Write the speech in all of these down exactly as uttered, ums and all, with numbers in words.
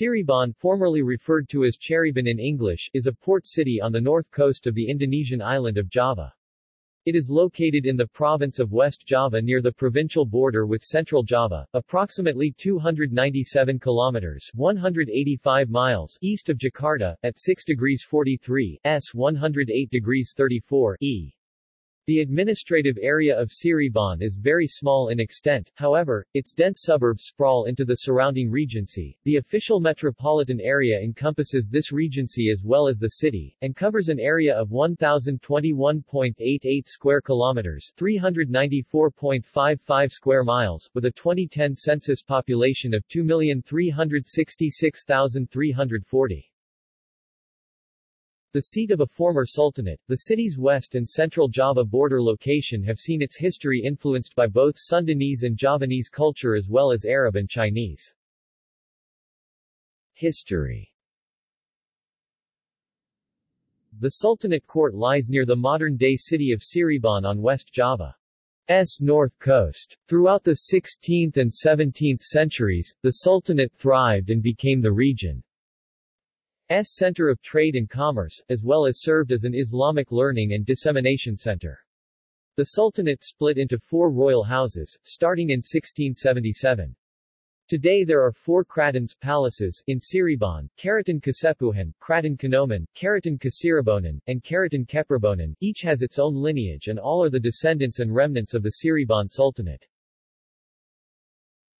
Cirebon, formerly referred to as Cheribon in English, is a port city on the north coast of the Indonesian island of Java. It is located in the province of West Java near the provincial border with Central Java, approximately two hundred ninety-seven kilometers (one hundred eighty-five miles) east of Jakarta, at six degrees forty-three south, one hundred eight degrees thirty-four north. The administrative area of Cirebon is very small in extent, however, its dense suburbs sprawl into the surrounding regency. The official metropolitan area encompasses this regency as well as the city, and covers an area of one thousand twenty-one point eight eight square kilometers (three hundred ninety-four point five five square miles), with a twenty ten census population of two million three hundred sixty-six thousand three hundred forty. The seat of a former sultanate, the city's west and central Java border location have seen its history influenced by both Sundanese and Javanese culture as well as Arab and Chinese. History. The Sultanate Court lies near the modern-day city of Cirebon on West Java. S. north coast. Throughout the sixteenth and seventeenth centuries, the Sultanate thrived and became the region S center of trade and commerce, as well as served as an Islamic learning and dissemination center. The Sultanate split into four royal houses, starting in sixteen seventy-seven. Today there are four Kraton's palaces in Cirebon: Keraton Kasepuhan, Kraton Kanoman, Keraton Kasirabonan, and Keraton Keprabonan. Each has its own lineage and all are the descendants and remnants of the Cirebon Sultanate.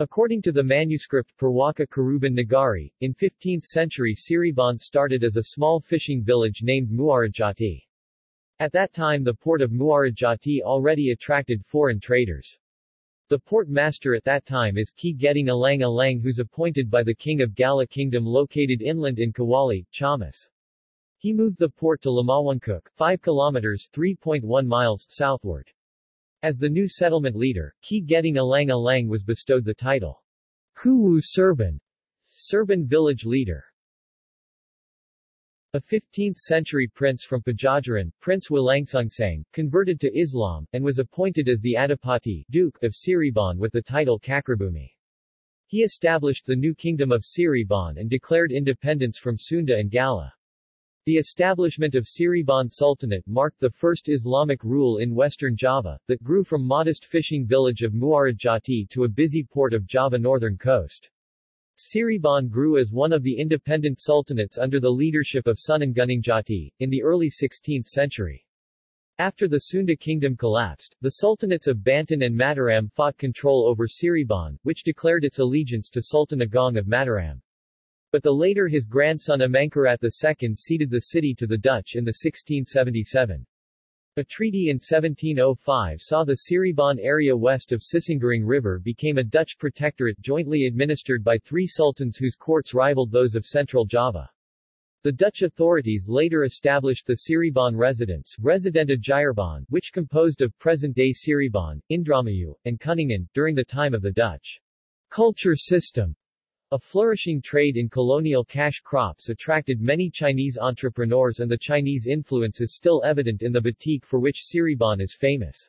According to the manuscript Purwaka Kuruban Nagari, in fifteenth century Cirebon started as a small fishing village named Muarajati. At that time the port of Muarajati already attracted foreign traders. The port master at that time is Ki Geding Alang Alang, who's appointed by the king of Gala Kingdom located inland in Kawali, Chamas. He moved the port to Lamawangkuk, five kilometers (three point one miles) southward. As the new settlement leader, Ki Geding Alang Alang was bestowed the title Kuwu Serban, Serban village leader. A fifteenth century prince from Pajajaran, Prince Wilangsungsang, converted to Islam, and was appointed as the Adipati Duke of Cirebon with the title Kakrabumi. He established the new kingdom of Cirebon and declared independence from Sunda and Gala. The establishment of Cirebon Sultanate marked the first Islamic rule in western Java, that grew from modest fishing village of Muarajati to a busy port of Java northern coast. Cirebon grew as one of the independent sultanates under the leadership of Sunanguningjati, in the early sixteenth century. After the Sunda kingdom collapsed, the sultanates of Banten and Mataram fought control over Cirebon, which declared its allegiance to Sultan Agong of Mataram. But the later his grandson Amangkarat the second ceded the city to the Dutch in the sixteen seventy-seven. A treaty in seventeen oh five saw the Cirebon area west of Sissinguring River became a Dutch protectorate jointly administered by three sultans whose courts rivaled those of Central Java. The Dutch authorities later established the Cirebon residence, Residenta Jirbon, which composed of present-day Cirebon, Indramayu, and Kuningan, during the time of the Dutch culture system. A flourishing trade in colonial cash crops attracted many Chinese entrepreneurs, and the Chinese influence is still evident in the batik for which Cirebon is famous.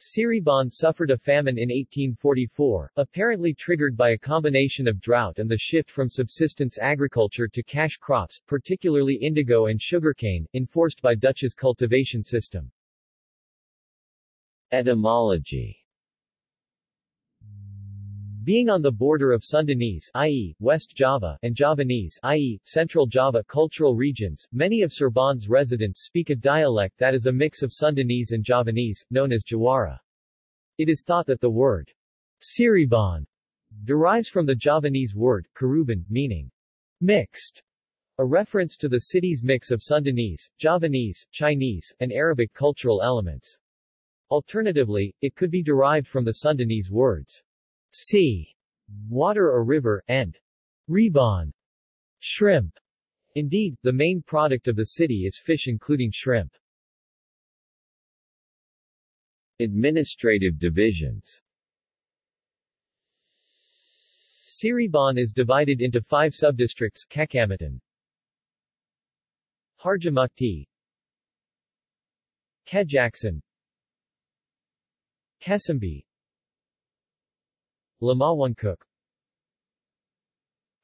Cirebon suffered a famine in eighteen forty-four, apparently triggered by a combination of drought and the shift from subsistence agriculture to cash crops, particularly indigo and sugarcane, enforced by Dutch's cultivation system. Etymology. Being on the border of Sundanese, that is, West Java, and Javanese, that is, Central Java cultural regions, many of Cirebon's residents speak a dialect that is a mix of Sundanese and Javanese, known as Jawara. It is thought that the word Cirebon derives from the Javanese word Kuruban, meaning mixed, a reference to the city's mix of Sundanese, Javanese, Chinese, and Arabic cultural elements. Alternatively, it could be derived from the Sundanese words sea, water or river, and ribon, shrimp. Indeed, the main product of the city is fish including shrimp. Administrative divisions. Cirebon is divided into five subdistricts: Kakamatan, Harjamukti, Kajaksan, Kasambi, Lamawangkuk,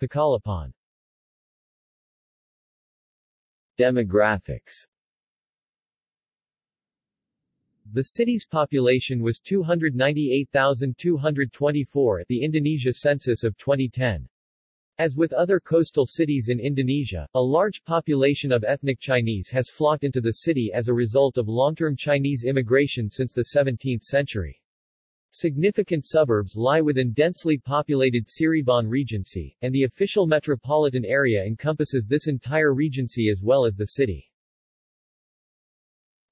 Pakalapan. Demographics. The city's population was two hundred ninety-eight thousand two hundred twenty-four at the Indonesia census of twenty ten. As with other coastal cities in Indonesia, a large population of ethnic Chinese has flocked into the city as a result of long-term Chinese immigration since the seventeenth century. Significant suburbs lie within densely populated Siribon Regency, and the official metropolitan area encompasses this entire regency as well as the city.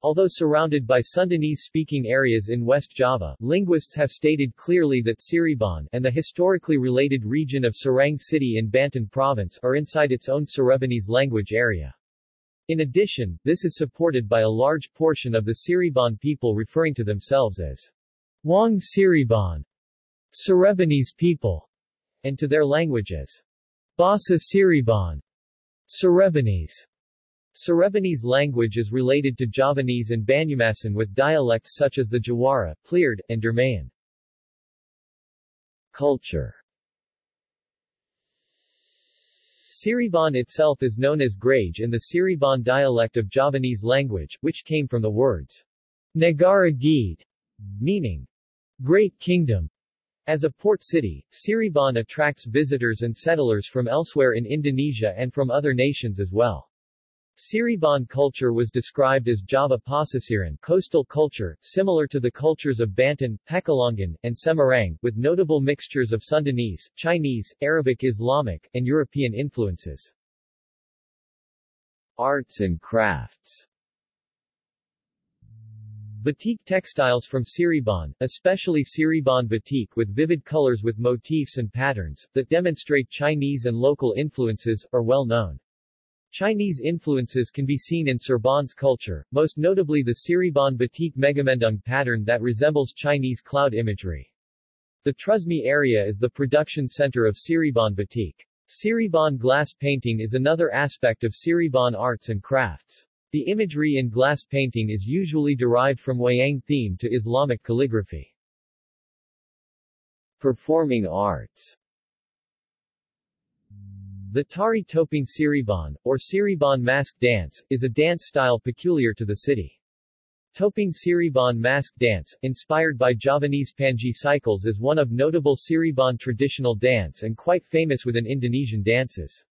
Although surrounded by Sundanese-speaking areas in West Java, linguists have stated clearly that Siribon and the historically related region of Serang City in Banten Province are inside its own Serebanese language area. In addition, this is supported by a large portion of the Siribon people referring to themselves as Wong Siribon, Serebanese people, and to their language as Bahasa Siribon, Serebanese. Serebanese language is related to Javanese and Banyumasan with dialects such as the Jawara, Pliard, and Dermayan. Culture. Siribon itself is known as Grage in the Siribon dialect of Javanese language, which came from the words Negara Gede, meaning Great Kingdom. As a port city, Siribon attracts visitors and settlers from elsewhere in Indonesia and from other nations as well. Siribon culture was described as Java Pasasiran coastal culture, similar to the cultures of Banten, Pekalongan, and Semarang, with notable mixtures of Sundanese, Chinese, Arabic, Islamic, and European influences. Arts and crafts. Batik textiles from Siribon, especially Siribon batik with vivid colors with motifs and patterns, that demonstrate Chinese and local influences, are well known. Chinese influences can be seen in Siribon's culture, most notably the Siribon batik megamendung pattern that resembles Chinese cloud imagery. The Trusmi area is the production center of Siribon batik. Siribon glass painting is another aspect of Siribon arts and crafts. The imagery in glass painting is usually derived from wayang theme to Islamic calligraphy. Performing arts. The Tari Topeng Siribon, or Siribon Mask Dance, is a dance style peculiar to the city. Topeng Siribon Mask Dance, inspired by Javanese Panji cycles, is one of notable Siribon traditional dance and quite famous within Indonesian dances.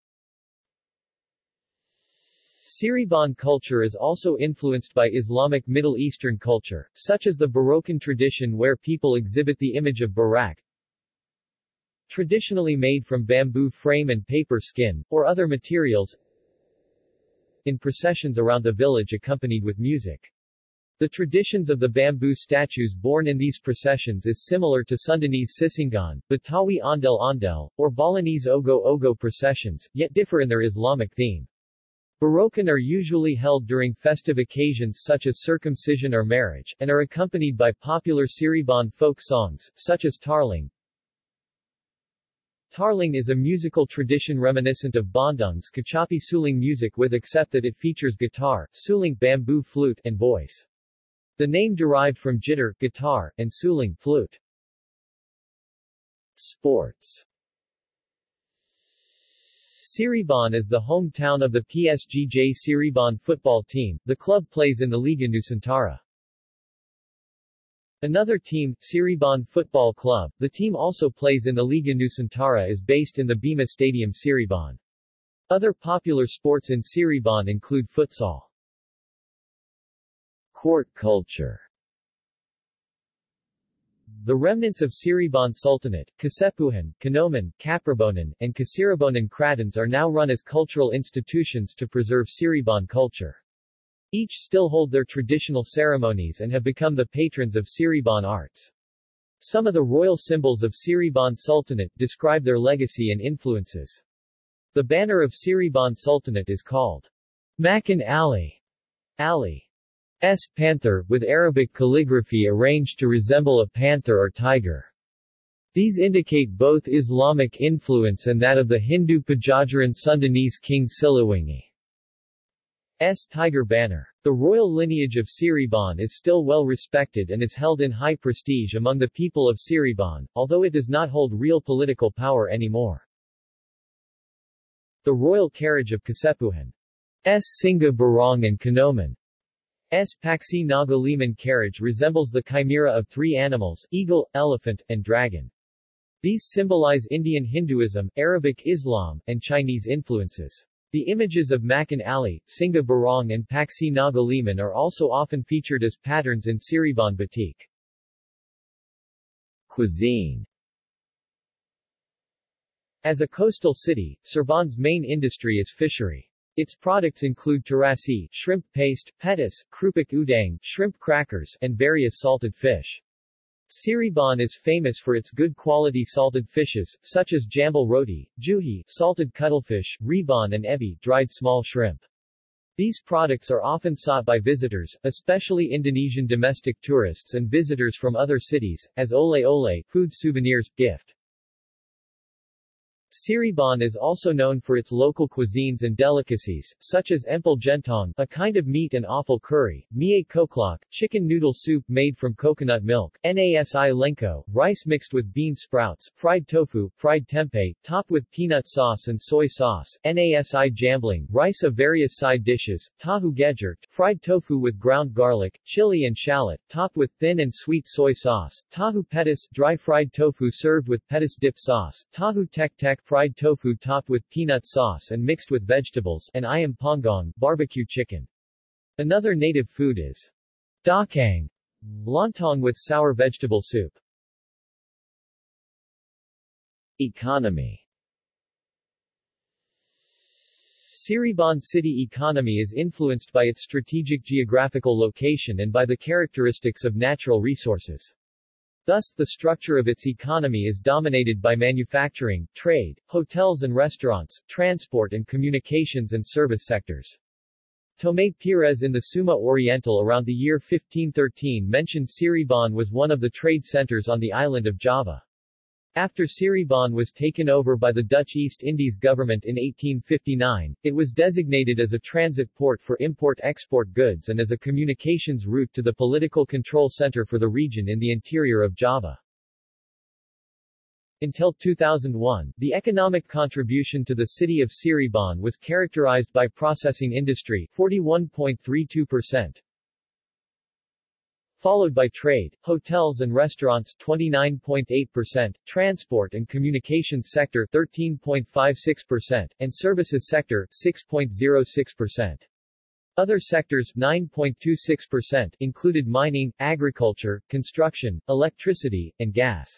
Siribon culture is also influenced by Islamic Middle Eastern culture, such as the Barokan tradition where people exhibit the image of Barak, traditionally made from bamboo frame and paper skin, or other materials, in processions around the village accompanied with music. The traditions of the bamboo statues born in these processions is similar to Sundanese Sisingan, Betawi Ondel Ondel, or Balinese Ogo Ogo processions, yet differ in their Islamic theme. Barokan are usually held during festive occasions such as circumcision or marriage, and are accompanied by popular Siribon folk songs, such as Tarling. Tarling is a musical tradition reminiscent of Bandung's Kachapi Suling music with except that it features guitar, suling bamboo flute, and voice. The name derived from jitter, guitar, and suling, flute. Sports. Siribon is the hometown of the P S G J Siribon football team. The club plays in the Liga Nusantara. Another team, Siribon Football Club, the team also plays in the Liga Nusantara, is based in the Bima Stadium Siribon. Other popular sports in Siribon include futsal. Court culture. The remnants of Siribon Sultanate, Kasepuhan, Kanoman, Kaprabonan, and Kasirabonan Kratons are now run as cultural institutions to preserve Siribon culture. Each still hold their traditional ceremonies and have become the patrons of Siribon arts. Some of the royal symbols of Siribon Sultanate describe their legacy and influences. The banner of Siribon Sultanate is called Makan Ali, Ali's panther, with Arabic calligraphy arranged to resemble a panther or tiger. These indicate both Islamic influence and that of the Hindu Pajajaran Sundanese King Siliwangi. S. Tiger Banner. The royal lineage of Siribon is still well respected and is held in high prestige among the people of Siribon, although it does not hold real political power anymore. The royal carriage of Kasepuhan. S. Singa Barong and Canoman. S. Paksi Naga Liman carriage resembles the chimera of three animals, eagle, elephant, and dragon. These symbolize Indian Hinduism, Arabic Islam, and Chinese influences. The images of Makan Ali, Singa Barong and Paksi Naga Liman are also often featured as patterns in Siriban batik. Cuisine. As a coastal city, Sirban's main industry is fishery. Its products include terasi, shrimp paste, petis, krupik udang, shrimp crackers, and various salted fish. Siriban is famous for its good quality salted fishes, such as jambal roti, juhi, salted cuttlefish, riban and ebi, dried small shrimp. These products are often sought by visitors, especially Indonesian domestic tourists and visitors from other cities, as oleh-oleh, food souvenirs, gift. Siriban is also known for its local cuisines and delicacies, such as empal gentong, a kind of meat and offal curry, mie koklok, chicken noodle soup made from coconut milk, nasi lengko, rice mixed with bean sprouts, fried tofu, fried tempeh, topped with peanut sauce and soy sauce, nasi jambling, rice of various side dishes, tahu gejert, fried tofu with ground garlic, chili and shallot, topped with thin and sweet soy sauce, tahu petis, dry fried tofu served with petis dip sauce, tahu tek tek, fried tofu topped with peanut sauce and mixed with vegetables, and ayam panggang, barbecue chicken. Another native food is dakang, lontong with sour vegetable soup. Economy. Siriban city economy is influenced by its strategic geographical location and by the characteristics of natural resources. Thus, the structure of its economy is dominated by manufacturing, trade, hotels and restaurants, transport and communications and service sectors. Tomé Pires in the Summa Oriental around the year fifteen thirteen mentioned Siriban was one of the trade centers on the island of Java. After Siriban was taken over by the Dutch East Indies government in eighteen fifty-nine, it was designated as a transit port for import-export goods and as a communications route to the political control center for the region in the interior of Java. Until two thousand one, the economic contribution to the city of Siriban was characterized by processing industry forty-one point three two percent, followed by trade, hotels and restaurants twenty-nine point eight percent, transport and communications sector thirteen point five six percent, and services sector six point zero six percent. Other sectors nine point two six percent included mining, agriculture, construction, electricity, and gas.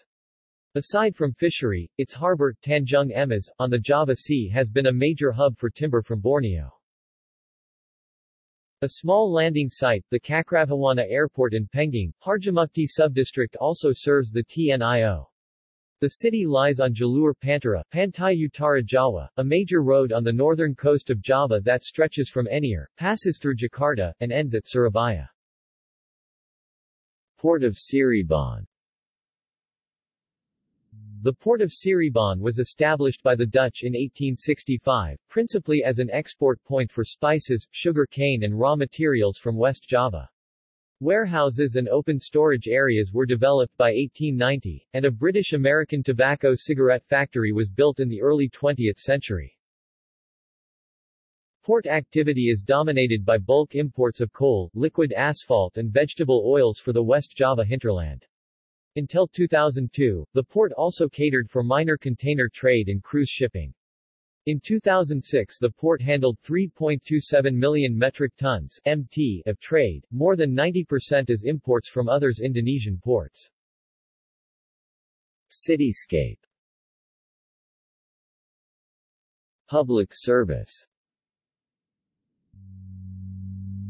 Aside from fishery, its harbor, Tanjung Emas, on the Java Sea has been a major hub for timber from Borneo. A small landing site, the Kakrabawana Airport in Pengging, Harjamukti Subdistrict also serves the T N I O. The city lies on Jalur Pantara, Pantai Utara Jawa, a major road on the northern coast of Java that stretches from Anyer, passes through Jakarta, and ends at Surabaya. Port of Siriban. The port of Siriban was established by the Dutch in eighteen sixty-five, principally as an export point for spices, sugar cane and raw materials from West Java. Warehouses and open storage areas were developed by eighteen ninety, and a British-American tobacco cigarette factory was built in the early twentieth century. Port activity is dominated by bulk imports of coal, liquid asphalt and vegetable oils for the West Java hinterland. Until two thousand two, the port also catered for minor container trade and cruise shipping. In two thousand six, the port handled three point two seven million metric tons (M T) of trade, more than ninety percent as imports from other Indonesian ports. Cityscape. Public service.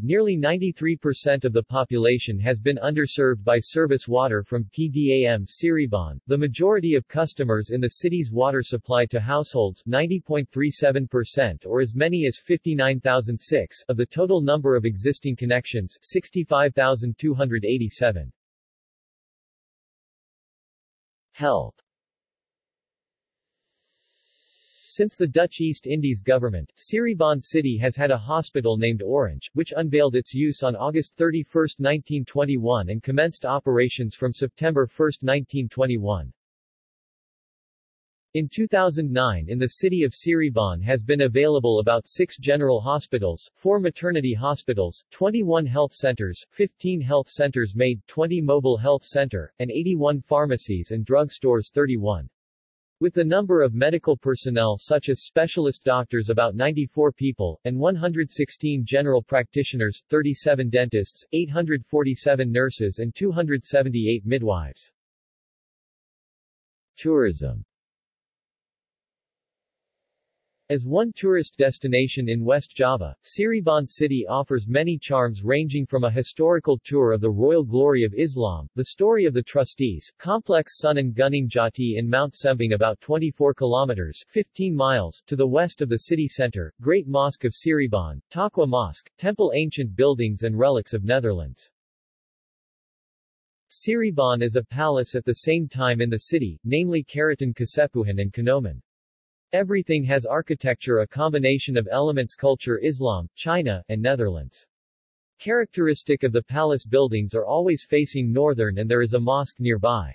Nearly ninety-three percent of the population has been underserved by service water from P D A M Siriban. The majority of customers in the city's water supply to households ninety point three seven percent or as many as fifty-nine thousand six of the total number of existing connections sixty-five thousand two hundred eighty-seven. Health. Since the Dutch East Indies government, Siriban City has had a hospital named Orange, which unveiled its use on August thirty-first nineteen twenty-one and commenced operations from September first nineteen twenty-one. In two thousand nine in the city of Siribon has been available about six general hospitals, four maternity hospitals, twenty-one health centers, fifteen health centers made, twenty mobile health center, and eighty-one pharmacies and drugstores thirty-one. With the number of medical personnel such as specialist doctors about ninety-four people, and one hundred sixteen general practitioners, thirty-seven dentists, eight hundred forty-seven nurses and two hundred seventy-eight midwives. Tourism. As one tourist destination in West Java, Siribon City offers many charms ranging from a historical tour of the royal glory of Islam, the story of the trustees, complex Sunan Gunung Jati in Mount Sembing about twenty-four kilometers fifteen miles to the west of the city center, Great Mosque of Siribon, Takwa Mosque, temple ancient buildings and relics of Netherlands. Siribon is a palace at the same time in the city, namely Karaton Kasepuhan and Kanoman. Everything has architecture a combination of elements culture Islam, China, and Netherlands. Characteristic of the palace buildings are always facing northern and there is a mosque nearby.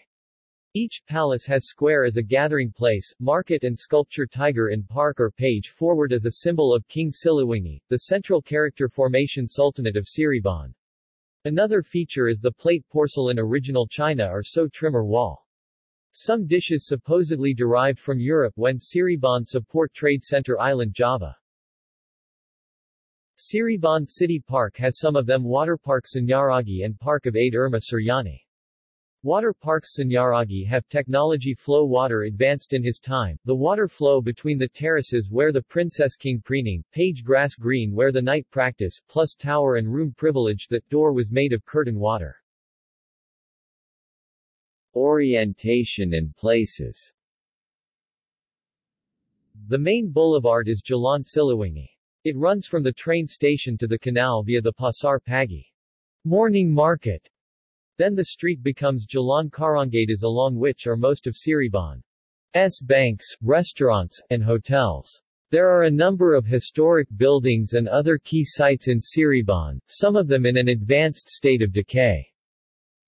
Each palace has square as a gathering place, market and sculpture tiger in park or page forward as a symbol of King Siliwangi, the central character formation Sultanate of Siribon. Another feature is the plate porcelain original China or so trimmer wall. Some dishes supposedly derived from Europe when Siribon support Trade Center Island Java. Siribon City Park has some of them Waterpark Sanyaragi and Park of Aid Irma Suryani. Waterparks Sanyaragi have technology flow water advanced in his time, the water flow between the terraces where the Princess King preening, page grass green where the night practice, plus tower and room privilege that door was made of curtain water. Orientation and places. The main boulevard is Jalan Siliwangi. It runs from the train station to the canal via the Pasar Pagi morning market. Then the street becomes Jalan Karangadas along which are most of Siribon's banks, restaurants, and hotels. There are a number of historic buildings and other key sites in Siribon, some of them in an advanced state of decay.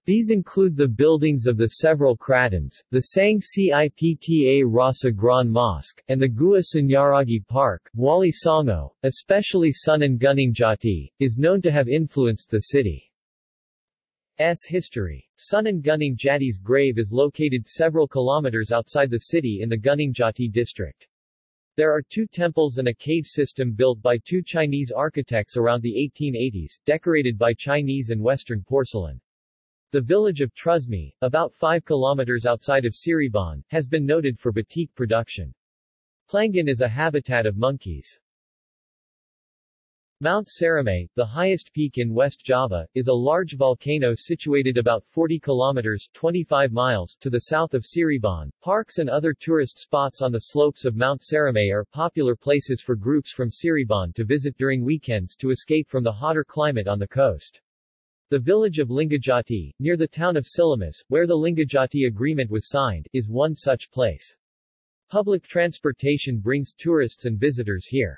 These include the buildings of the several kratons, the Sang Cipta Rasa Gran Mosque, and the Gua Sanyaragi Park. Wali Songo, especially Sunan Gunung Jati, is known to have influenced the city's history. Sunan Gunung Jati's grave is located several kilometers outside the city in the Gunung Jati district. There are two temples and a cave system built by two Chinese architects around the eighteen eighties, decorated by Chinese and Western porcelain. The village of Truzmi, about five kilometers outside of Siribon, has been noted for batik production. Plangan is a habitat of monkeys. Mount Saramay, the highest peak in West Java, is a large volcano situated about forty kilometers twenty-five miles to the south of Siribon. Parks and other tourist spots on the slopes of Mount Saramay are popular places for groups from Siribon to visit during weekends to escape from the hotter climate on the coast. The village of Lingajati, near the town of Silamus, where the Lingajati Agreement was signed, is one such place. Public transportation brings tourists and visitors here.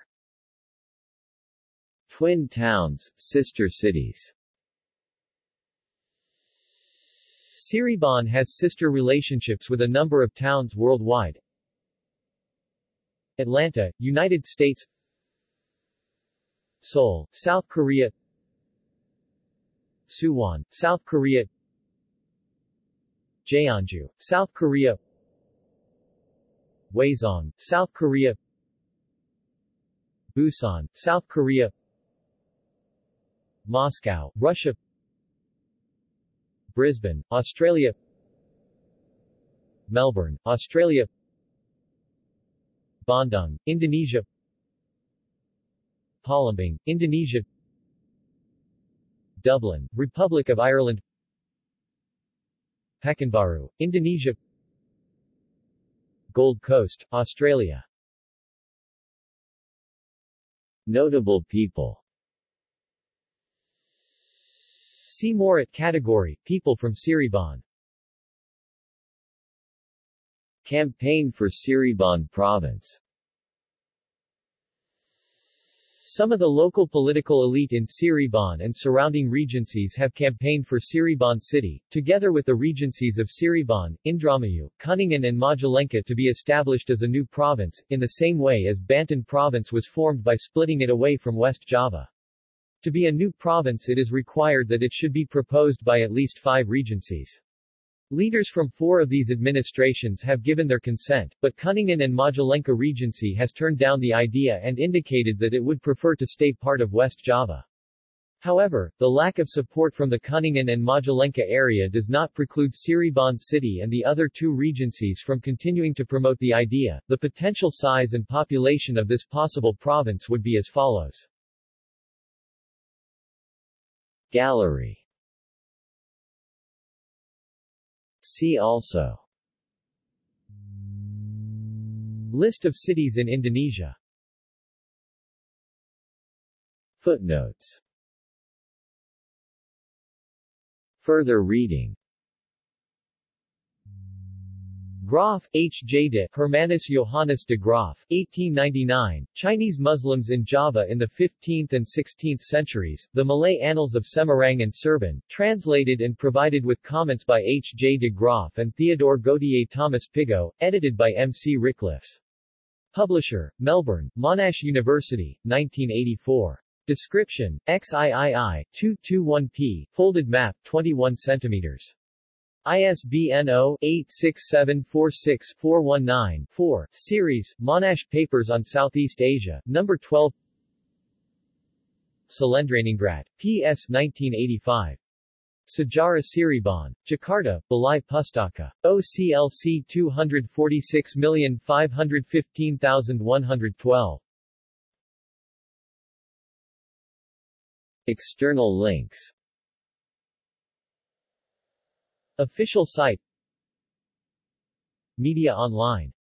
Twin towns, sister cities. Siribon has sister relationships with a number of towns worldwide. Atlanta, United States. Seoul, South Korea. Suwon, South Korea. Jeonju, South Korea. Waesong, South Korea. Busan, South Korea. Moscow, Russia. Brisbane, Australia. Melbourne, Australia. Bandung, Indonesia. Palembang, Indonesia. Dublin, Republic of Ireland. Pekanbaru, Indonesia. Gold Coast, Australia. Notable people. See more at category, people from Siribon. Campaign for Siribon Province. Some of the local political elite in Siribon and surrounding regencies have campaigned for Siribon City, together with the regencies of Siribon, Indramayu, Kuningan and Majalengka to be established as a new province, in the same way as Banten province was formed by splitting it away from West Java. To be a new province, it is required that it should be proposed by at least five regencies. Leaders from four of these administrations have given their consent, but Kuningan and Majalengka Regency has turned down the idea and indicated that it would prefer to stay part of West Java. However, the lack of support from the Kuningan and Majalengka area does not preclude Siribon City and the other two regencies from continuing to promote the idea. The potential size and population of this possible province would be as follows. Gallery. See also: List of cities in Indonesia. Footnotes. Further reading. Graf, H. J. de Hermanus Johannes de Graf, eighteen ninety-nine, Chinese Muslims in Java in the fifteenth and sixteenth centuries, The Malay Annals of Semarang and Serban, translated and provided with comments by H. J. de Graf and Theodore Godier Thomas Pigot, edited by M. C. Rickliffs. Publisher, Melbourne, Monash University, nineteen eighty-four. Description, X twenty-one P, folded map, twenty-one centimeters. I S B N zero eight six seven four six four one nine four, Series, Monash Papers on Southeast Asia, number twelve. Salendraningrad, P S nineteen eighty-five. Sejarah Siribon, Jakarta, Balai Pustaka. O C L C two hundred forty-six million five hundred fifteen thousand one hundred twelve. External links. Official site. Media online.